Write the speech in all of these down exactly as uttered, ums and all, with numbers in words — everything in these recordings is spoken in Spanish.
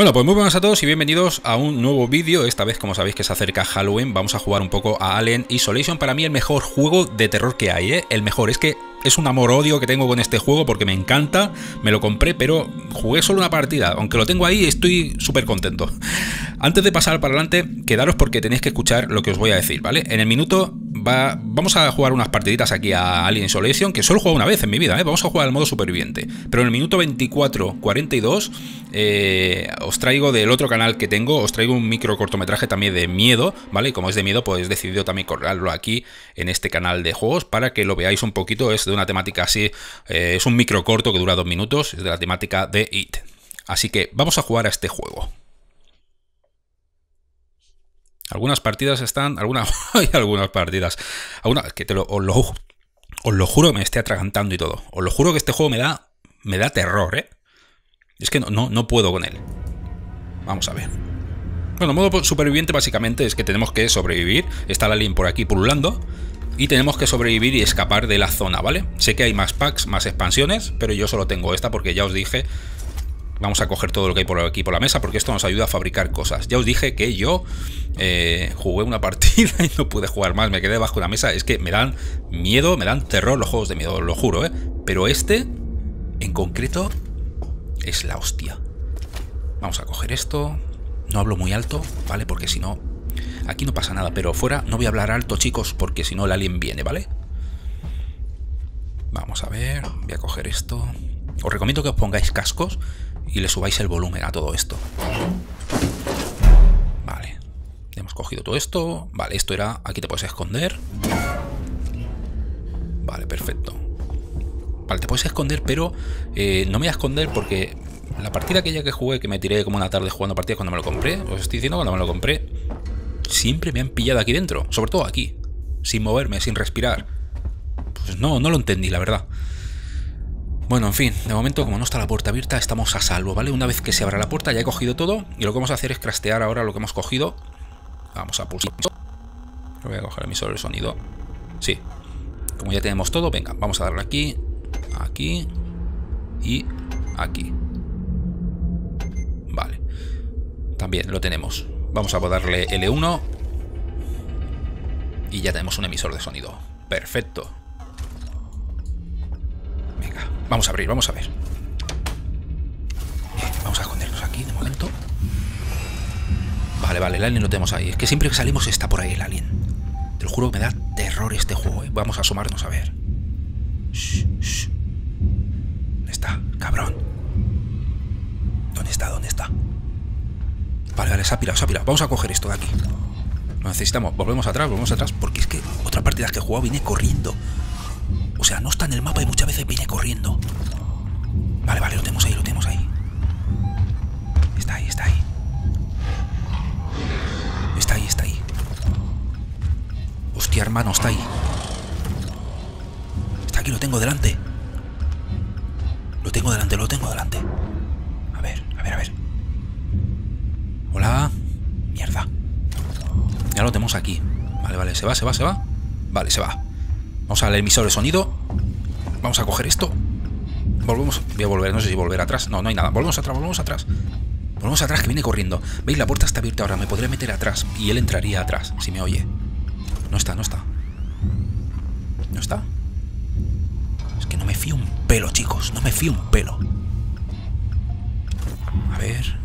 Bueno, pues muy buenas a todos y bienvenidos a un nuevo vídeo. Esta vez, como sabéis que se acerca Halloween, vamos a jugar un poco a Alien Isolation. Para mí el mejor juego de terror que hay, ¿eh? El mejor. Es que es un amor-odio que tengo con este juego porque me encanta. Me lo compré, pero jugué solo una partida. Aunque lo tengo ahí, estoy súper contento. Antes de pasar para adelante, quedaros porque tenéis que escuchar lo que os voy a decir, ¿vale? En el minuto va, vamos a jugar unas partiditas aquí a Alien Isolation, que solo he jugado una vez en mi vida, ¿eh? Vamos a jugar al modo superviviente. Pero en el minuto veinticuatro cuarenta y dos... Eh, os traigo del otro canal que tengo, os traigo un micro cortometraje también de miedo, ¿vale? Y como es de miedo, pues he decidido también colgarlo aquí en este canal de juegos para que lo veáis un poquito. Es de una temática así, eh, es un micro corto que dura dos minutos, es de la temática de I T. Así que vamos a jugar a este juego. Algunas partidas están... Algunas, hay algunas partidas. Algunas, que te lo, os, lo, os lo juro que me esté atragantando y todo. Os lo juro que este juego me da, me da terror, ¿eh? Es que no, no, no puedo con él. Vamos a ver. Bueno, modo superviviente básicamente es que tenemos que sobrevivir. Está la alien por aquí pululando. Y tenemos que sobrevivir y escapar de la zona, ¿vale? Sé que hay más packs, más expansiones, pero yo solo tengo esta porque ya os dije... Vamos a coger todo lo que hay por aquí por la mesa porque esto nos ayuda a fabricar cosas. Ya os dije que yo eh, jugué una partida y no pude jugar más. Me quedé bajo una mesa. Es que me dan miedo, me dan terror los juegos de miedo, lo juro, ¿eh? Pero este, en concreto... es la hostia. Vamos a coger esto. No hablo muy alto, ¿vale? Porque si no... Aquí no pasa nada, pero fuera no voy a hablar alto, chicos, porque si no el alien viene, ¿vale? Vamos a ver. Voy a coger esto. Os recomiendo que os pongáis cascos y le subáis el volumen a todo esto. Vale. Hemos cogido todo esto. Vale, esto era... Aquí te puedes esconder. Vale, perfecto. Vale, te puedes esconder, pero eh, no me voy a esconder porque la partida aquella que jugué, que me tiré como una tarde jugando partidas cuando me lo compré, os estoy diciendo cuando me lo compré, siempre me han pillado aquí dentro, sobre todo aquí, sin moverme, sin respirar. Pues no, no lo entendí, la verdad. Bueno, en fin, de momento, como no está la puerta abierta, estamos a salvo, ¿vale? Una vez que se abra la puerta, ya he cogido todo y lo que vamos a hacer es craftear ahora lo que hemos cogido. Vamos a pulsar. Voy a coger el emisor del sonido. Sí. Como ya tenemos todo, venga, vamos a darle aquí... Aquí y aquí. Vale. También lo tenemos. Vamos a darle L uno. Y ya tenemos un emisor de sonido. Perfecto. Venga, vamos a abrir, vamos a ver. Bien, vamos a escondernos aquí de momento. Vale, vale, el alien lo tenemos ahí. Es que siempre que salimos está por ahí el alien. Te lo juro que me da terror este juego, ¿eh? Vamos a asomarnos a ver. Shh, shh. ¿Dónde está? Cabrón. ¿Dónde está? ¿Dónde está? Vale, vale, se ha pirado, se ha pirado. Vamos a coger esto de aquí. Lo necesitamos. Volvemos atrás, volvemos atrás. Porque es que otras partidas que he jugado vine corriendo. O sea, no está en el mapa y muchas veces vine corriendo. Vale, vale, lo tenemos ahí, lo tenemos ahí. Está ahí, está ahí. Está ahí, está ahí. Hostia, hermano, está ahí. Aquí lo tengo delante. Lo tengo delante, lo tengo delante. A ver, a ver, a ver. Hola. Mierda. Ya lo tenemos aquí. Vale, vale, se va, se va, se va. Vale, se va. Vamos al emisor de sonido. Vamos a coger esto. Volvemos. Voy a volver, no sé si volver atrás. No, no hay nada. Volvemos atrás, volvemos atrás. Volvemos atrás que viene corriendo. ¿Veis? La puerta está abierta ahora. Me podría meter atrás y él entraría atrás, si me oye. No está, no está. No está. Que no me fío un pelo, chicos. No me fío un pelo. A ver.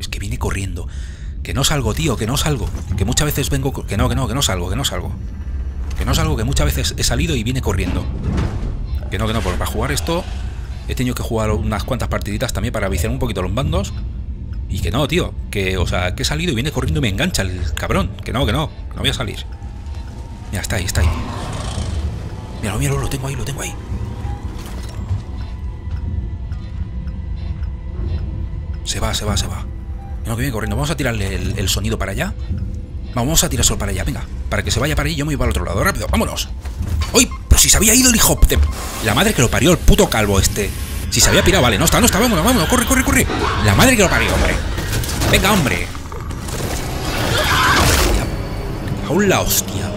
Es que viene corriendo. Que no salgo, tío. Que no salgo. Que muchas veces vengo... Que no, que no, que no salgo. Que no salgo. Que no salgo. Que muchas veces he salido y viene corriendo. Que no, que no. Porque para jugar esto he tenido que jugar unas cuantas partiditas también para viciar un poquito los bandos. Y que no, tío, que, o sea, que he salido y viene corriendo y me engancha el cabrón. Que no, que no, no voy a salir. Mira, está ahí, está ahí. Míralo, míralo, lo tengo ahí, lo tengo ahí. Se va, se va, se va. No, que viene corriendo. Vamos a tirarle el, el sonido para allá. Vamos a tirar solo para allá, venga. Para que se vaya para ahí, yo me voy para el otro lado. Rápido, vámonos. ¡Uy! Pero si se había ido el hijo de... La madre que lo parió, el puto calvo este. Si se había pirado, vale, no está, no está, vámonos, vámonos, corre, corre, corre. La madre que lo parió, hombre. Venga, hombre. Aún la hostia.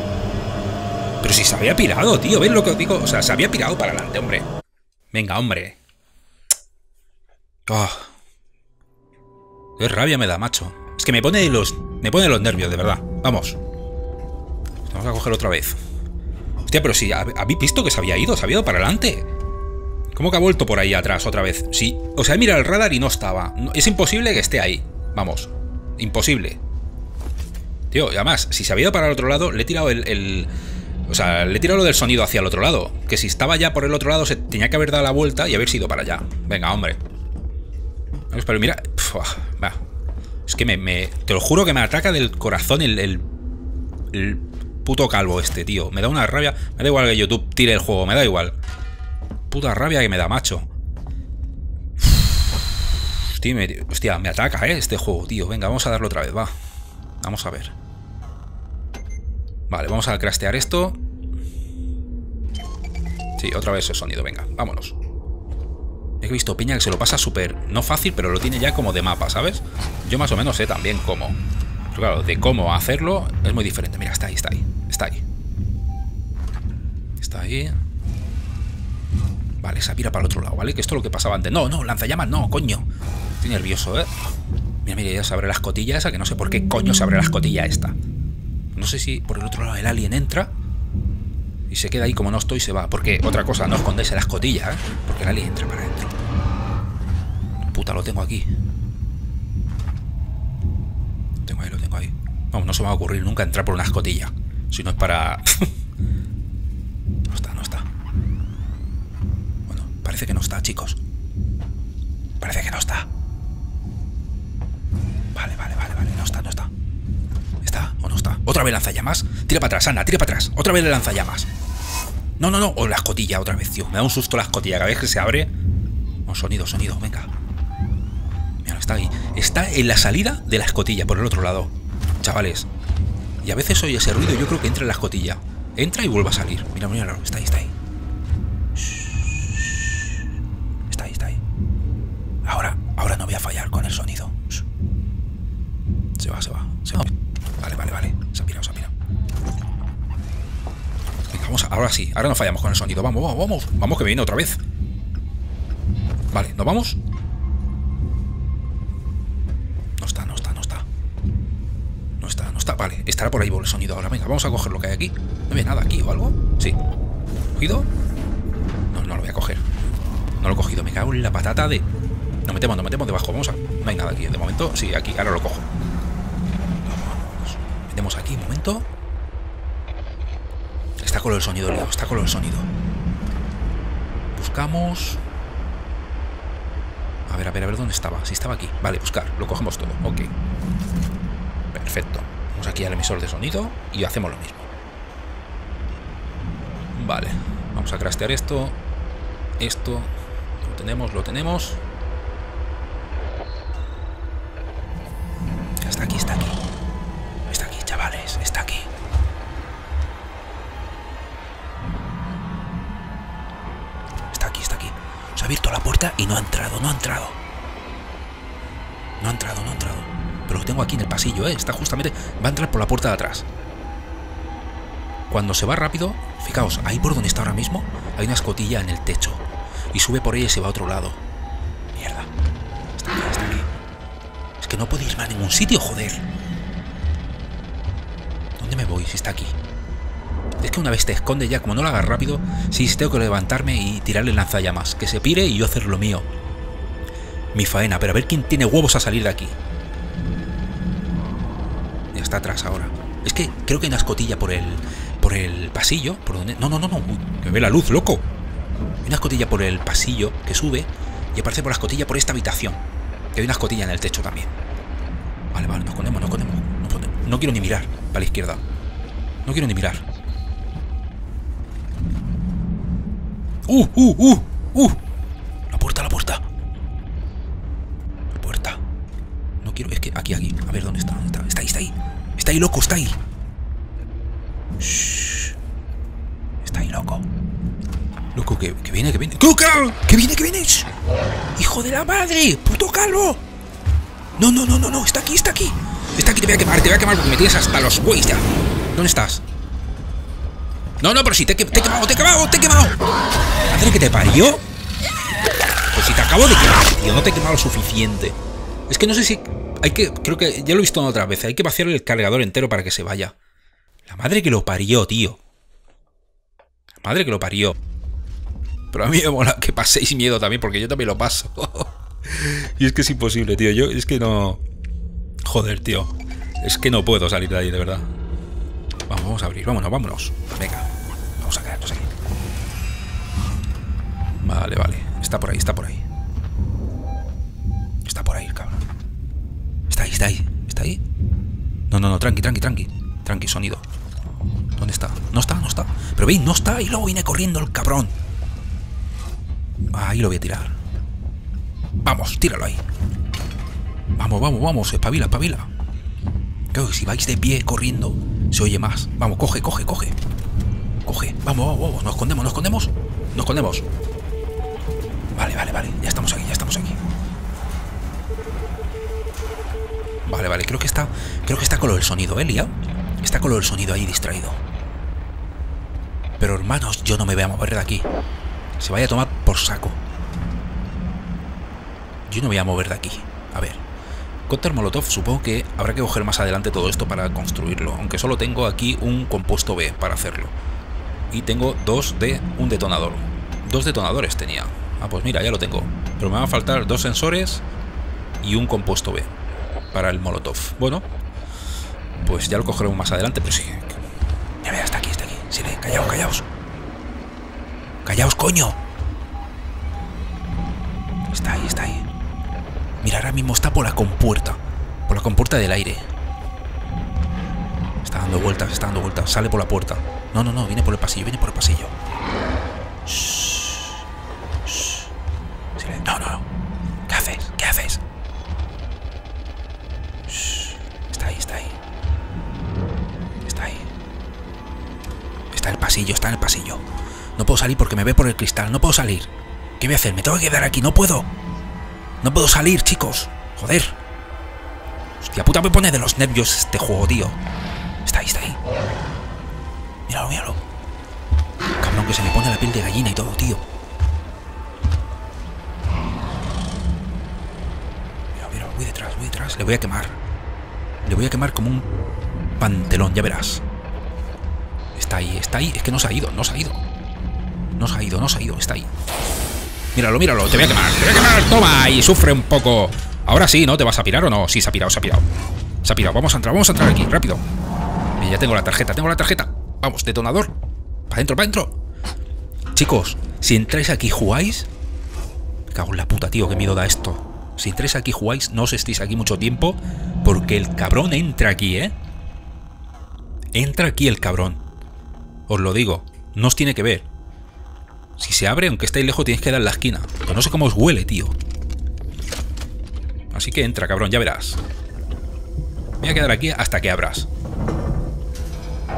Pero si se había pirado, tío, ¿ves lo que os digo? O sea, se había pirado para adelante, hombre. Venga, hombre. Oh. Qué rabia me da, macho. Es que me pone los, me pone los nervios, de verdad. Vamos. Vamos a coger otra vez. Hostia, pero si habéis visto que se había ido, se había ido para adelante. ¿Cómo que ha vuelto por ahí atrás otra vez? Sí, o sea, mira el radar y no estaba. No, es imposible que esté ahí. Vamos. Imposible. Tío, y además, si se había ido para el otro lado, le he tirado el, el... O sea, le he tirado lo del sonido hacia el otro lado. Que si estaba ya por el otro lado, se tenía que haber dado la vuelta y haber ido para allá. Venga, hombre. Pero mira... Pf, va. Es que me, me... Te lo juro que me ataca del corazón el... el, el puto calvo este, tío. Me da una rabia. Me da igual que YouTube tire el juego, me da igual. Puta rabia que me da, macho. Hostia, me, hostia, me ataca, eh, este juego, tío. Venga, vamos a darlo otra vez, va. Vamos a ver. Vale, vamos a craftear esto. Sí, otra vez el sonido, venga, vámonos. He visto peña que se lo pasa súper... No fácil, pero lo tiene ya como de mapa, ¿sabes? Yo más o menos sé también cómo. Pero claro, de cómo hacerlo es muy diferente. Mira, está ahí, está ahí, está ahí. Está ahí. Vale, esa pira para el otro lado, ¿vale? Que esto es lo que pasaba antes. No, no, lanzallamas, no, coño. Estoy nervioso, ¿eh? Mira, mira, ya se abre la escotilla esa, que no sé por qué coño se abre la escotilla esta. No sé si por el otro lado el alien entra y se queda ahí como no estoy y se va. Porque, otra cosa, no escondáis en la escotilla, ¿eh? Porque el alien entra para adentro. Puta, lo tengo aquí. Lo tengo ahí, lo tengo ahí. Vamos, no se me va a ocurrir nunca entrar por una escotilla. Si no es para... No está, no está. Bueno, parece que no está, chicos. Parece que no está. Vale, vale, vale, vale. No está, no está. ¿Está o no está? ¿Otra vez lanzallamas? Tira para atrás, anda, tira para atrás. Otra vez le lanzallamas. No, no, no. O la escotilla otra vez, tío. Me da un susto la escotilla. Cada vez que se abre... Un sonido, sonido. Venga. Mira, está ahí. Está en la salida de la escotilla, por el otro lado. Chavales. Y a veces oye ese ruido y yo creo que entra en la escotilla. Entra y vuelve a salir. Mira, mira, está ahí, está ahí. Está ahí, está ahí. Ahora, ahora no voy a fallar con el sonido. Se va, se va. Se va. Vale, vale, vale. Se ha pirado, se ha pirado. Venga, vamos, a, ahora sí. Ahora no fallamos con el sonido. Vamos, vamos, vamos. Vamos que viene otra vez. Vale, ¿nos vamos? No está, no está, no está. No está, no está. Vale, estará por ahí por el sonido ahora. Venga, vamos a coger lo que hay aquí. ¿No había nada aquí o algo? Sí. ¿Cogido? No, no lo voy a coger. No lo he cogido. Me cago en la patata de... Nos metemos, nos metemos debajo. Vamos a... No hay nada aquí. De momento, sí, aquí. Ahora lo cojo. Metemos aquí, un momento. Está con el sonido, Leo. Está con el sonido. Buscamos. A ver, a ver, a ver dónde estaba. Si estaba aquí. Vale, buscar. Lo cogemos todo. Ok. Perfecto. Vamos aquí al emisor de sonido y hacemos lo mismo. Vale. Vamos a craftear esto. Esto. Lo tenemos, lo tenemos. Está aquí, está aquí. Está aquí, chavales. Está aquí. Está aquí, está aquí. Se ha abierto la puerta y no ha entrado, no ha entrado. No ha entrado, no ha entrado. Pero lo tengo aquí en el pasillo, ¿eh? Está justamente... Va a entrar por la puerta de atrás. Cuando se va rápido... Fijaos, ahí por donde está ahora mismo hay una escotilla en el techo. Y sube por ella y se va a otro lado. Mierda. Está aquí, está aquí. Es que no puedo irme a ningún sitio, joder. ¿Dónde me voy si está aquí? Es que una vez te esconde ya, como no lo hagas rápido, sí, tengo que levantarme y tirarle lanzallamas. Que se pire y yo hacer lo mío. Mi faena, pero a ver quién tiene huevos a salir de aquí. Ya está atrás ahora. Es que creo que hay una escotilla por el... Por el pasillo, por donde... No, no, no, no. Uy, que ve la luz, loco. Hay una escotilla por el pasillo que sube y aparece por la escotilla por esta habitación. Hay una escotilla en el techo también. Vale, vale, nos escondemos, nos escondemos. Nos escondemos. No quiero ni mirar para la izquierda. No quiero ni mirar. ¡Uh, uh, uh! ¡Uh! La puerta, la puerta. La puerta. No quiero... Es que aquí, aquí. A ver, ¿dónde está? ¿Dónde está? Está ahí, está ahí. Está ahí, loco, está ahí. Shh. Está ahí, loco. Loco, que, que viene, que viene. ¡Que viene, que viene! Shh. ¡Hijo de la madre! ¡Puto calvo! No, no, no, no, no. Está aquí, está aquí. Está aquí, te voy a quemar, te voy a quemar porque me tienes hasta los güeyes ya. ¿Dónde estás? No, no, pero sí, te, te he quemado, te he quemado, te he quemado. ¿Madre que te parió? te acabo de quemar, tío. No te he quemado lo suficiente. Es que no sé si... Hay que... Creo que ya lo he visto otra vez. Hay que vaciar el cargador entero para que se vaya. La madre que lo parió, tío. La madre que lo parió. Pero a mí me mola que paséis miedo también, porque yo también lo paso. Y es que es imposible, tío. Yo... Es que no... Joder, tío. Es que no puedo salir de ahí, de verdad. Vamos, vamos a abrir. Vámonos, vámonos. Venga. Vamos a quedarnos aquí. Vale, vale. Está por ahí, está por ahí. Está por ahí, el cabrón. Está ahí, está ahí. ¿Está ahí? No, no, no. Tranqui, tranqui, tranqui. Tranqui, sonido. ¿Dónde está? No está, no está. Pero veis, no está. Y luego viene corriendo el cabrón. Ahí lo voy a tirar. Vamos, tíralo ahí. Vamos, vamos, vamos. Espabila, espabila. Claro que si vais de pie corriendo, se oye más. Vamos, coge, coge, coge. Coge. Vamos, vamos, vamos. Nos escondemos, nos escondemos. Nos escondemos. Vale, vale, vale. Ya estamos aquí, ya estamos aquí. Vale, vale. Creo que está, creo que está con lo del sonido, ¿eh, Lía? Está con lo del sonido ahí distraído. Pero hermanos, yo no me voy a mover de aquí. Se vaya a tomar por saco. Yo no me voy a mover de aquí. A ver. Cóctel Molotov, supongo que habrá que coger más adelante todo esto para construirlo. Aunque solo tengo aquí un compuesto B para hacerlo. Y tengo dos de un detonador. Dos detonadores tenía. Ah, pues mira, ya lo tengo. Pero me van a faltar dos sensores y un compuesto B para el Molotov. Bueno, pues ya lo cogeremos más adelante, pero sí. Ya veas, está aquí, está aquí. Sí, callaos, callaos. Callaos, coño. Está ahí, está ahí. Mira, ahora mismo está por la compuerta. Por la compuerta del aire. Está dando vueltas, está dando vueltas. Sale por la puerta. No, no, no, viene por el pasillo, viene por el pasillo. Shh, shh. No, no, no. ¿Qué haces? ¿Qué haces? Está ahí, está ahí. Está ahí. Está en el pasillo, está en el pasillo. No puedo salir porque me ve por el cristal. No puedo salir. ¿Qué voy a hacer? Me tengo que quedar aquí. No puedo. No puedo salir, chicos. Joder. Hostia puta, me pone de los nervios este juego, tío. Está ahí, está ahí. Míralo, míralo. Cabrón, que se me pone la piel de gallina y todo, tío. Mira, mira, voy detrás, voy detrás. Le voy a quemar. Le voy a quemar como un pantelón, ya verás. Está ahí, está ahí. Es que no se ha ido, no se ha ido. No se ha ido, no se ha ido, está ahí. Míralo, míralo, te voy a quemar, te voy a quemar. Toma, y sufre un poco. Ahora sí, ¿no? ¿Te vas a pirar o no? Sí, se ha pirado, se ha pirado. Se ha pirado, vamos a entrar, vamos a entrar aquí, rápido. Y ya tengo la tarjeta, tengo la tarjeta. Vamos, detonador. Para adentro, para adentro. Chicos, si entráis aquí jugáis... Me cago en la puta, tío, qué miedo da esto. Si entráis aquí jugáis, no os estéis aquí mucho tiempo. Porque el cabrón entra aquí, ¿eh? Entra aquí el cabrón. Os lo digo. No os tiene que ver. Si se abre, aunque estéis lejos, tenéis que dar en la esquina. Pero no sé cómo os huele, tío. Así que entra, cabrón. Ya verás. Voy a quedar aquí hasta que abras.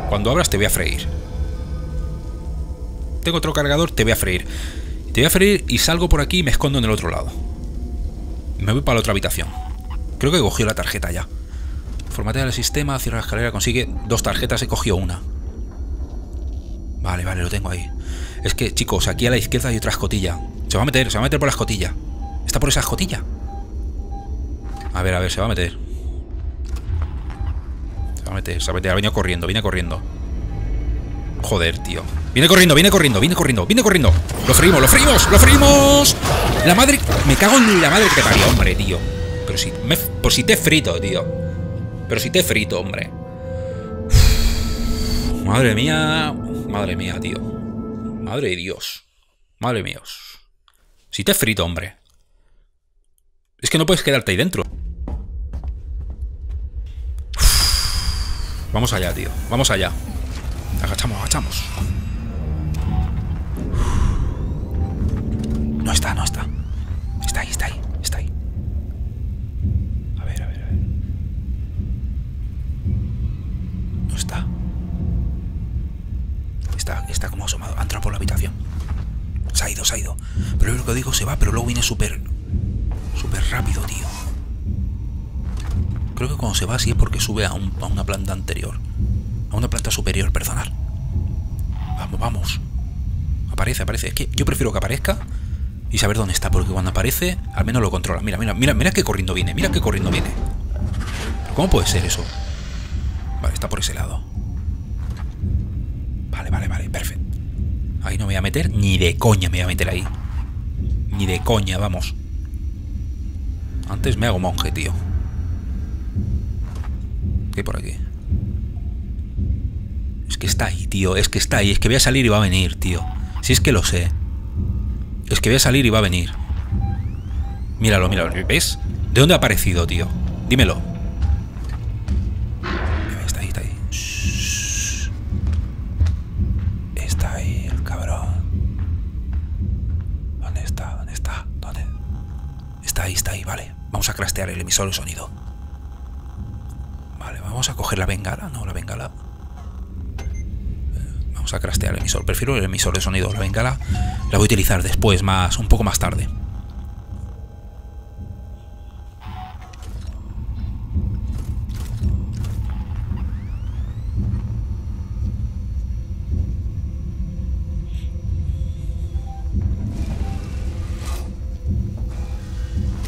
Cuando abras te voy a freír. Tengo otro cargador, te voy a freír. Te voy a freír y salgo por aquí y me escondo en el otro lado. Me voy para la otra habitación. Creo que cogió la tarjeta ya. Formatea el sistema, cierra la escalera, consigue dos tarjetas, he cogido una. Vale, vale, lo tengo ahí. Es que, chicos, aquí a la izquierda hay otra escotilla. Se va a meter, se va a meter por la escotilla. ¿Está por esa escotilla? A ver, a ver, se va a meter. Se va a meter, se va a meter. Ha venido corriendo, viene corriendo. Joder, tío. Viene corriendo, viene corriendo, viene corriendo, viene corriendo. Lo freímos, lo freímos, lo freímos. La madre... Me cago en la madre que te parió, hombre, tío. Pero si... Me... Por si te he frito, tío. Pero si te he frito, hombre. Uf, madre mía. Madre mía, tío. Madre de Dios. Madre mía. Si te he frito, hombre. Es que no puedes quedarte ahí dentro. Uf, vamos allá, tío. Vamos allá. Agachamos, agachamos. No está, no está. Está ahí, está ahí, está ahí. A ver, a ver, a ver. No está. Está, está como asomado. Ha entrado por la habitación. Se ha ido, se ha ido. Pero lo que digo, se va, pero luego viene súper... Súper rápido, tío. Creo que cuando se va sí es porque sube a, un, a una planta anterior. A una planta superior, perdonad. Vamos, vamos. Aparece, aparece. Es que yo prefiero que aparezca y saber dónde está, porque cuando aparece al menos lo controla. Mira, mira, mira, mira que corriendo viene, mira que corriendo viene. ¿Pero cómo puede ser eso? Vale, está por ese lado. Vale, vale, vale, perfecto. Ahí no me voy a meter, ni de coña me voy a meter ahí. Ni de coña, vamos. Antes me hago monje, tío. ¿Qué hay por aquí? Es que está ahí, tío, es que está ahí. Es que voy a salir y va a venir, tío. Si es que lo sé. Es que voy a salir y va a venir. Míralo, míralo, ¿ves? ¿De dónde ha aparecido, tío? Dímelo. Está ahí, está ahí. Shh. Está ahí el cabrón. ¿Dónde está? ¿Dónde está? ¿Dónde? Está ahí, está ahí, vale. Vamos a craftear el emisor de sonido. Vale, vamos a coger la bengala. No, la bengala. A craftear el emisor, prefiero el emisor de sonido. La bengala la voy a utilizar después, más un poco más tarde.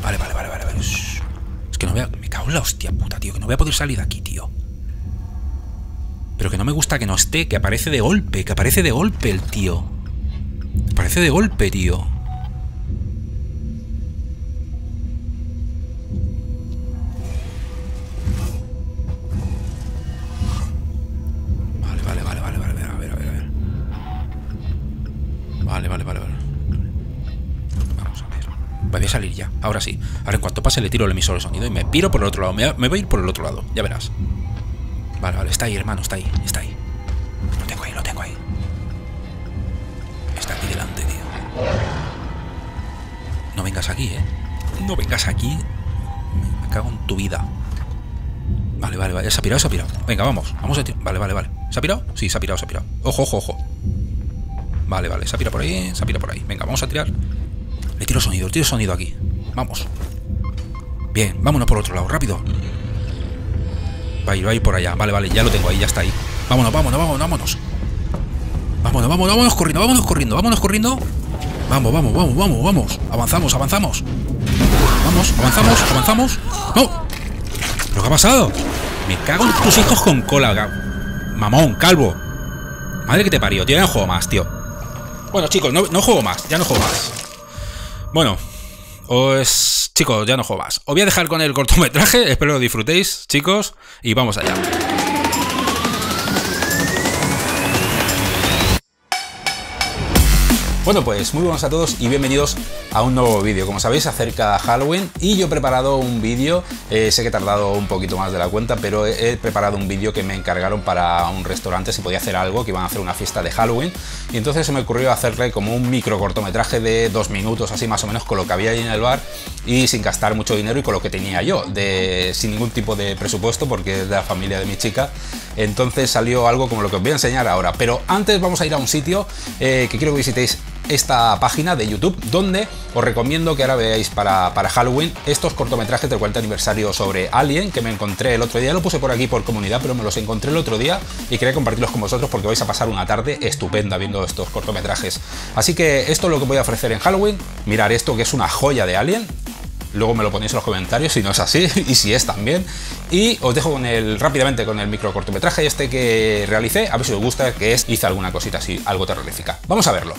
Vale, vale, vale, vale, vale. Shh. Es que no voy a... Me cago en la hostia puta, tío, que no voy a poder salir de aquí, tío. Pero que no me gusta que no esté, que aparece de golpe, que aparece de golpe el tío. Aparece de golpe, tío. Vale, vale, vale, vale, vale, a ver, a ver, a ver. Vale, vale, vale, vale. Vamos a ver. Voy a salir ya, ahora sí. Ahora en cuanto pase le tiro el emisor de sonido y me piro por el otro lado. Me voy a ir por el otro lado, ya verás. Vale, vale, está ahí, hermano, está ahí, está ahí. Lo tengo ahí, lo tengo ahí. Está aquí delante, tío. No vengas aquí, eh. No vengas aquí. Me cago en tu vida. Vale, vale, vale. Se ha pirado, se ha pirado. Venga, vamos, vamos a tirar. Vale, vale, vale. ¿Se ha pirado? Sí, se ha pirado, se ha pirado. Ojo, ojo, ojo. Vale, vale, se ha pirado por ahí, se ha pirado por ahí. Venga, vamos a tirar. Le tiro sonido, le tiro sonido aquí. Vamos. Bien, vámonos por otro lado, rápido. Va a ir, va a ir por allá. Vale, vale, ya lo tengo ahí, ya está ahí. Vámonos, vámonos, vámonos, vámonos. Vámonos, vámonos, vámonos corriendo, vámonos corriendo, vámonos corriendo. Vamos, vamos, vamos, vamos, vamos. Avanzamos, avanzamos. Vamos, avanzamos, avanzamos. ¡No! ¿Pero qué ha pasado? Me cago en tus hijos con cola. Mamón, calvo. Madre que te parió, tío, ya no juego más, tío. Bueno, chicos, no, no juego más, ya no juego más. Bueno, os... Chicos, ya no juego más. Os voy a dejar con el cortometraje. Espero lo disfrutéis, chicos. Y vamos allá. Bueno, pues muy buenos a todos y bienvenidos a un nuevo vídeo. Como sabéis, acerca de Halloween. Y yo he preparado un vídeo. Eh, sé que he tardado un poquito más de la cuenta, pero he, he preparado un vídeo que me encargaron para un restaurante si podía hacer algo, que iban a hacer una fiesta de Halloween. Y entonces se me ocurrió hacerle como un micro cortometraje de dos minutos, así más o menos, con lo que había ahí en el bar y sin gastar mucho dinero y con lo que tenía yo, de, sin ningún tipo de presupuesto, porque es de la familia de mi chica. Entonces salió algo como lo que os voy a enseñar ahora. Pero antes vamos a ir a un sitio eh, que quiero que visitéis. Esta página de YouTube, donde os recomiendo que ahora veáis para, para Halloween estos cortometrajes del cuarenta aniversario sobre Alien, que me encontré el otro día. Lo puse por aquí por comunidad, pero me los encontré el otro día y quería compartirlos con vosotros porque vais a pasar una tarde estupenda viendo estos cortometrajes. Así que esto es lo que voy a ofrecer en Halloween. Mirad esto, que es una joya de Alien. Luego me lo ponéis en los comentarios si no es así y si es también. Y os dejo con el, rápidamente con el micro cortometraje este que realicé. A ver si os gusta, que es, hice alguna cosita así, algo terrorífica. Vamos a verlo.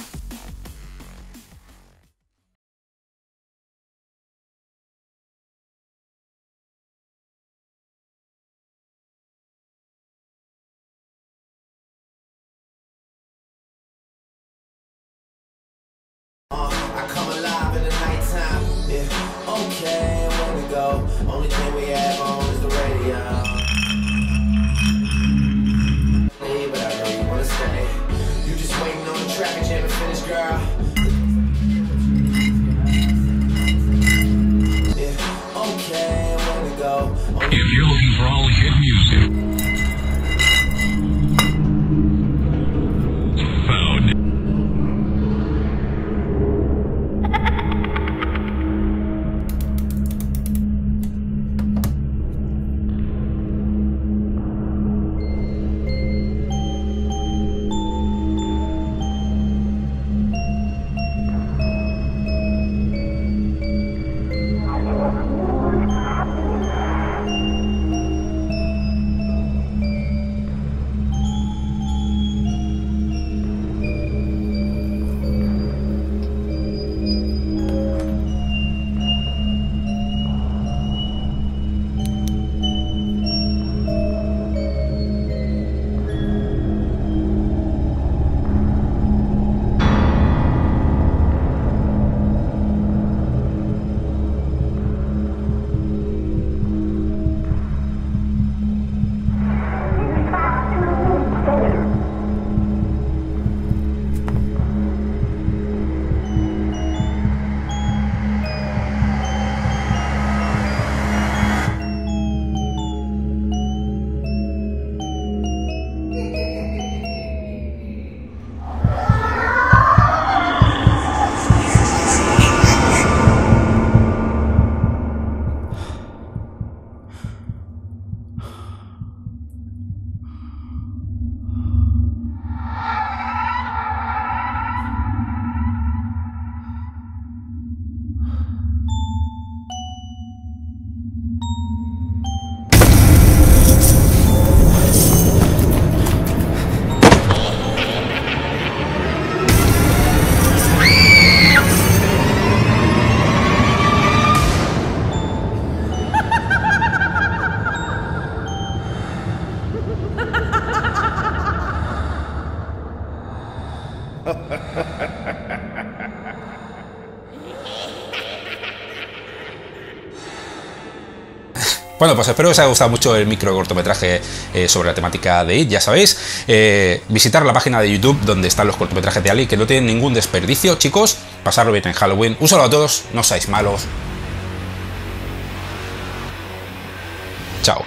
Bueno, pues espero que os haya gustado mucho el micro cortometraje eh, sobre la temática de I T, ya sabéis. Eh, visitar la página de YouTube donde están los cortometrajes de Alien, que no tienen ningún desperdicio, chicos. Pasarlo bien en Halloween. Un saludo a todos, no seáis malos. Chao.